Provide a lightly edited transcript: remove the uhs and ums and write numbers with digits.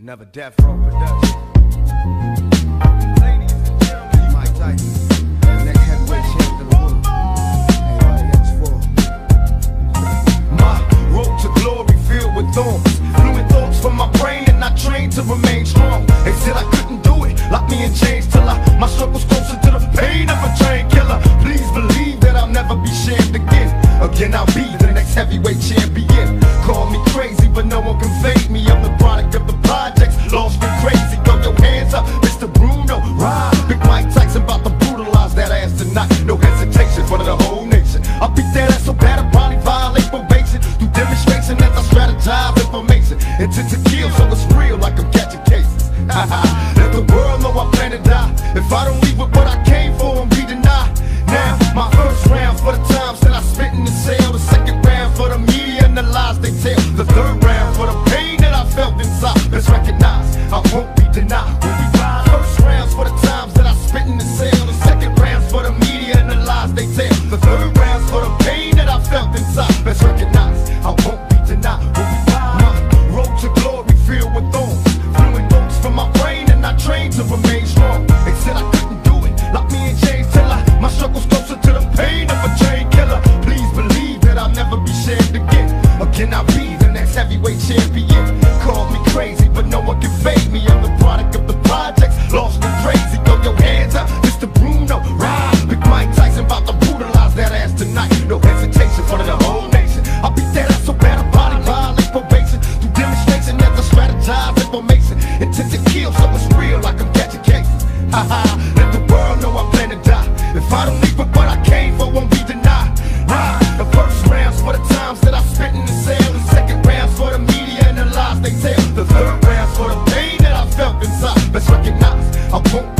Another Death Row production. Ladies and gentlemen, Mike Tyson, the next heavyweight champion of the world. Anybody else for? My road to glory filled with thorns. Fluid thoughts from my brain and I trained to remain strong. They said I couldn't do it, locked me in chains till my struggle's closer to the pain of a train killer. Please believe that I'll never be shamed again. Again I'll be the next heavyweight champion. Call me crazy but no one can fade me. I'm the product of the projects, lost and crazy. Throw your hands up, Mr. Bruno, ride. Big Mike Tyson about to brutalize that ass tonight. No hesitation, front of the whole nation. I'll beat that ass so bad I probably violate probation. Through demonstration as I strategize information. Intent to kill so it's real like I'm catching cases. Let the world know I plan to die. If I don't leave with what I came for, I'm be denied. Now, my first round for the times that I spent in the cell. The second round for the media and the lies they tell. The third round for the pain that I felt inside. Let's recognize, I won't be denied. When we ride, first rounds for the times that I spent in the cell. The second rounds for the media and the lies they tell. The third rounds for the pain that I felt inside. Let's recognize, I won't be denied. When we ride, my road to glory filled with thorns. Fluid thoughts from my brain and I trained to remain strong. They said I couldn't do it, locked me in chains till my struggle's closer to the pain of a chain killer. Please believe that I'll never be shamed again. Again I'll be the next heavyweight champion. Call me crazy, but no one can fade me. I'm the product of the projects, lost and crazy. Throw your hands up, Mr. Bruno, ride. Big Mike Tyson about to brutalize that ass tonight. No hesitation, front of the whole nation. I'll beat that ass so bad a body violate probation. Through demonstration as I strategize information. Intent to kill, so it's real like I'm catching cases. Let the world know I plan to die. If I don't leave with what I came for, won't be denied. Ride. The first rounds for the times that I spent in the cell. The second rounds for the media and the lies they tell. The third rounds for the pain that I felt inside. Let's recognize I won't.